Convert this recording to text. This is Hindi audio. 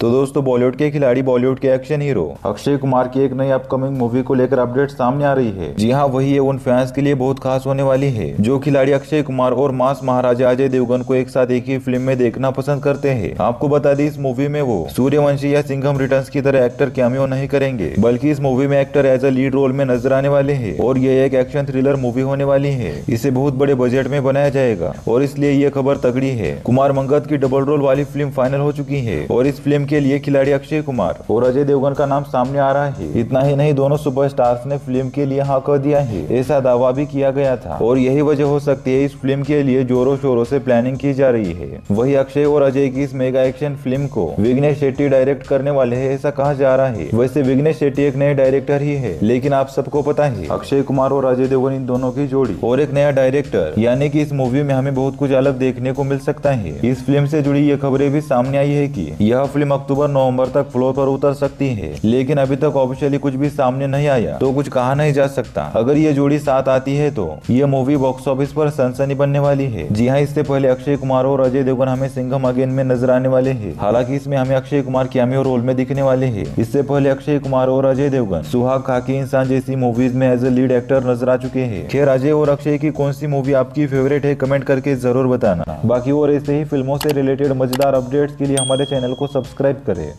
तो दोस्तों बॉलीवुड के खिलाड़ी बॉलीवुड के एक्शन हीरो अक्षय कुमार की एक नई अपकमिंग मूवी को लेकर अपडेट सामने आ रही है। जी हाँ, वही ये उन फैंस के लिए बहुत खास होने वाली है जो खिलाड़ी अक्षय कुमार और मास महाराजा अजय देवगन को एक साथ एक ही फिल्म में देखना पसंद करते हैं। आपको बता दें, इस मूवी में वो सूर्यवंशी या सिंघम रिटर्न्स की तरह एक्टर कैमियो नहीं करेंगे, बल्कि इस मूवी में actor as a lead role में नजर आने वाले है और ये एक एक्शन थ्रिलर मूवी होने वाली है। इसे बहुत बड़े बजट में बनाया जाएगा और इसलिए ये खबर तगड़ी है। कुमार मंगत की डबल रोल वाली फिल्म फाइनल हो चुकी है और इस फिल्म के लिए खिलाड़ी अक्षय कुमार और अजय देवगन का नाम सामने आ रहा है। इतना ही नहीं, दोनों सुपरस्टार्स ने फिल्म के लिए हाँ कह दिया है, ऐसा दावा भी किया गया था और यही वजह हो सकती है इस फिल्म के लिए जोरों शोरों से प्लानिंग की जा रही है। वही अक्षय और अजय की इस मेगा एक्शन फिल्म को विघ्नेश शेट्टी डायरेक्ट करने वाले है, ऐसा कहा जा रहा है। वैसे विघ्नेश शेट्टी एक नए डायरेक्टर ही है, लेकिन आप सबको पता है अक्षय कुमार और अजय देवगन इन दोनों की जोड़ी और एक नया डायरेक्टर, यानी कि इस मूवी में हमें बहुत कुछ अलग देखने को मिल सकता है। इस फिल्म से जुड़ी ये खबरें भी सामने आई है कि यह फिल्म अक्टूबर-नवंबर तक फ्लोर पर उतर सकती है, लेकिन अभी तक ऑफिशियली कुछ भी सामने नहीं आया तो कुछ कहा नहीं जा सकता। अगर ये जोड़ी साथ आती है तो ये मूवी बॉक्स ऑफिस पर सनसनी बनने वाली है। जी हाँ, इससे पहले अक्षय कुमार और अजय देवगन हमें सिंघम अगेन में नजर आने वाले हैं। हालांकि इसमें हमें अक्षय कुमार कैमियो रोल में दिखने वाले हैं। इससे पहले अक्षय कुमार और अजय देवगन सुहाग, खाकि, इंसान जैसी मूवीज में एज ए लीड एक्टर नजर आ चुके हैं। खैर, अजय और अक्षय की कौन सी मूवी आपकी फेवरेट है, कमेंट करके जरूर बताना। बाकी और ऐसे ही फिल्मों से रिलेटेड मजेदार अपडेट्स के लिए हमारे चैनल को सब्सक्राइब करें।